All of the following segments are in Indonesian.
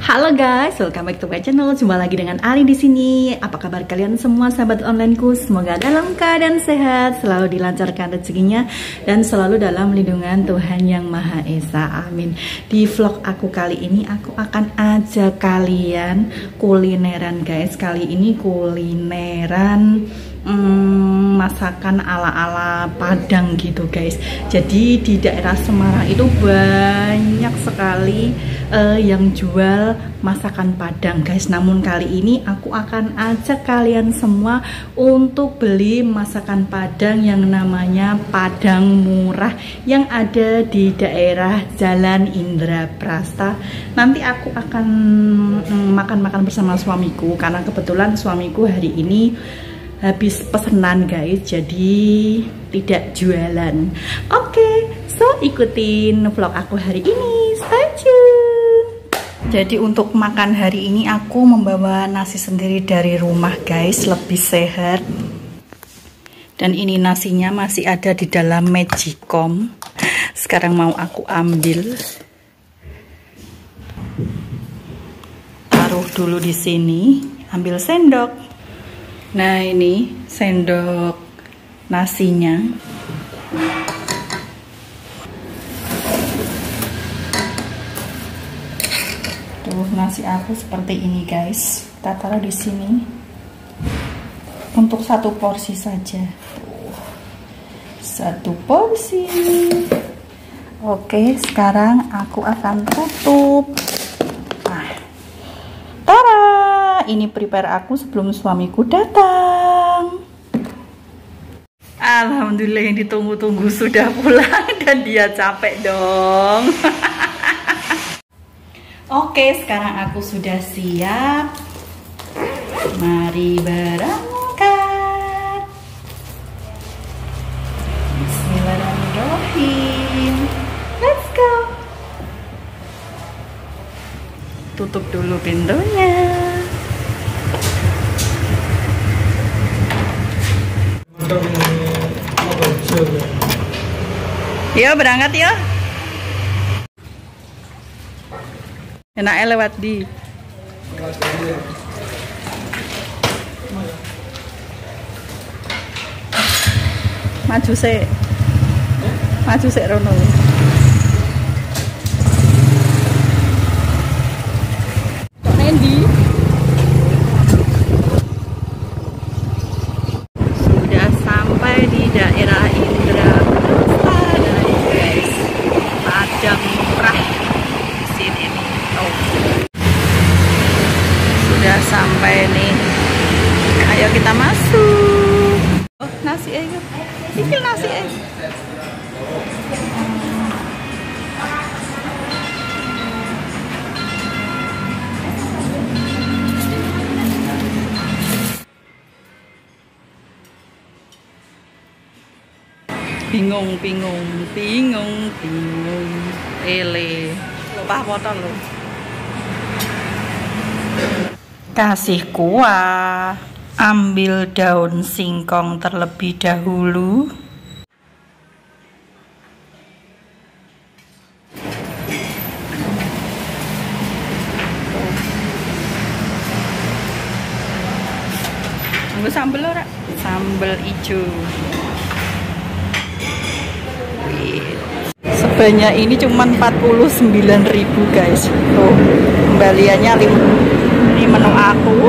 Halo guys, welcome back to my channel. Jumpa lagi dengan Ari di sini. Apa kabar kalian semua sahabat onlineku? Semoga dalam keadaan sehat, selalu dilancarkan rezekinya dan selalu dalam lindungan Tuhan Yang Maha Esa. Amin. Di vlog aku kali ini aku akan ajak kalian kulineran guys. Kali ini kulineran masakan ala-ala Padang gitu guys. Jadi di daerah Semarang itu banyak sekali yang jual masakan Padang guys. Namun kali ini aku akan ajak kalian semua untuk beli masakan Padang yang namanya Padang Murah yang ada di daerah Jalan Indraprasta. Nanti aku akan makan-makan bersama suamiku karena kebetulan suamiku hari ini habis pesenan guys, jadi tidak jualan. Oke, so ikutin vlog aku hari ini, stay tune. Jadi untuk makan hari ini aku membawa nasi sendiri dari rumah guys, lebih sehat. Dan ini nasinya masih ada di dalam magicom. Sekarang mau aku ambil. Taruh dulu di sini, ambil sendok. Nah, ini sendok nasinya. Tuh, nasi aku seperti ini, guys. Kita taruh di sini. Untuk satu porsi saja. Tuh. Satu porsi. Oke, sekarang aku akan tutup. Ini prepare aku sebelum suamiku datang. Alhamdulillah yang ditunggu-tunggu sudah pulang dan dia capek dong. Oke, sekarang aku sudah siap. Mari berangkat. Bismillahirrahmanirrahim. Let's go. Tutup dulu pintunya. Yo berangkat ya. Enaknya lewat di. Maju sih Rono. Sampai nih, ayo kita masuk. Oh, nasi aja, ini nasi aja. Bingung, ele, lupa foto lo. Kasih kuah, ambil daun singkong terlebih dahulu. Tunggu sambel ora? Sambel ijo. Sebanyak ini cuma 49.000 guys. Tuh, kembaliannya 5. Ini menu aku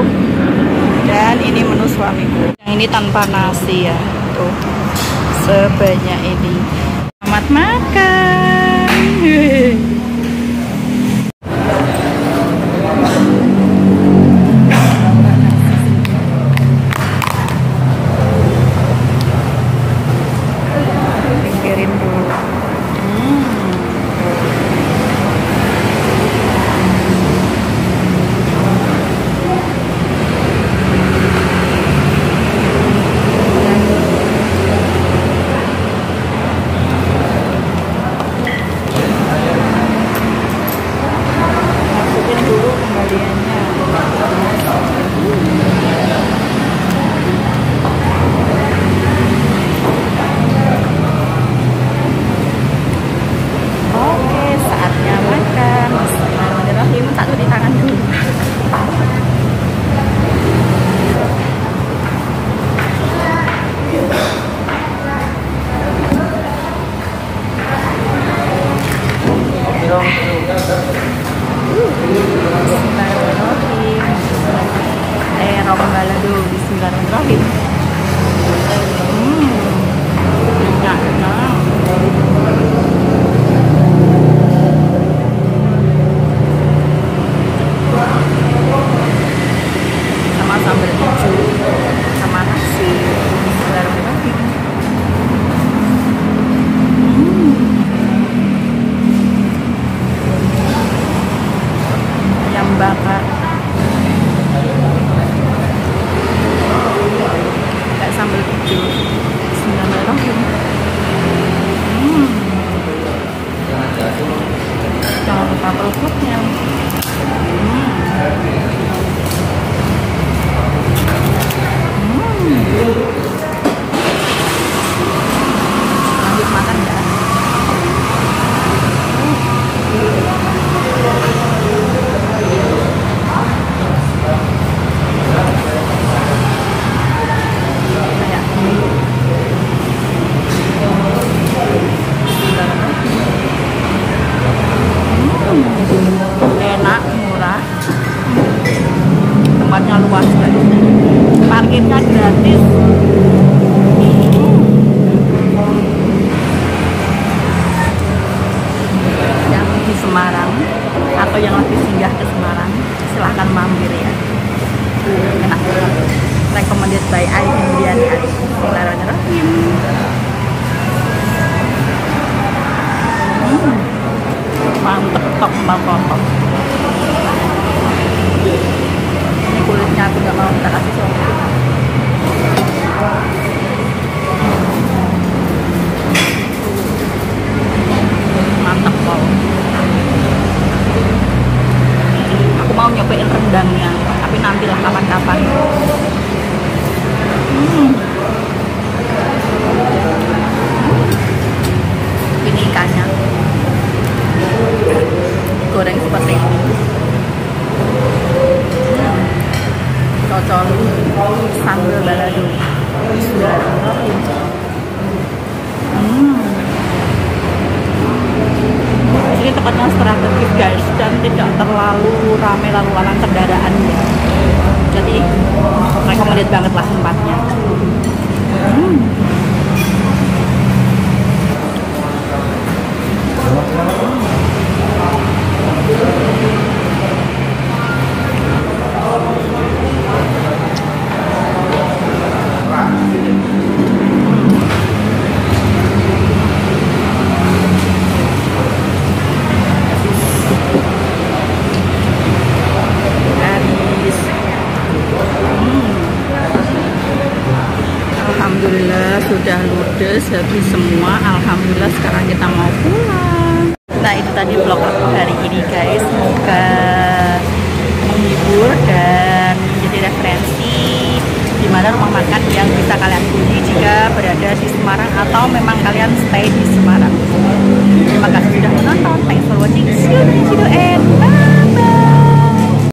dan ini menu suamiku. Yang ini tanpa nasi ya. Tuh, sebanyak ini. Selamat makan. Bismillahirrahmanirrahim. Bismillahirrahmanirrahim. Sama sambal hijau, sama nasi. Bismillahirrahmanirrahim. Yang bakar kayak sambal hijau. Bismillahirrahmanirrahim. Jangan lupa perutnya. Lanjut makan ya. Enak, murah, tempatnya luas banget, parkirnya gratis. Yang di Semarang atau yang lagi singgah ke Semarang, silahkan mampir ya. Enak banget. Recommended by Ari Hindriyani Ari. Bismillahirrahmanirrahim. Mantep, top, mantep, top. Ini kulitnya aku gak mau kita kasih soalnya. Mantep, wow. Aku mau nyobain rendangnya, tapi nantilah kapan-kapan. Ini ikannya goreng seperti ini, cocol sambal balado. Ini tempatnya strategis guys, dan tidak terlalu ramai lalu-lalang kendaraan ya. Jadi recommended banget lah tempatnya. Alhamdulillah sudah ludes habis semua. Alhamdulillah sekarang kita mau pulang. Nah itu tadi vlog aku hari ini guys. Semoga menghibur dan menjadi referensi di mana rumah makan yang bisa kalian kunjungi jika berada di Semarang atau memang kalian stay di Semarang. Terima kasih sudah menonton. Thanks for watching. See you in the video and bye bye.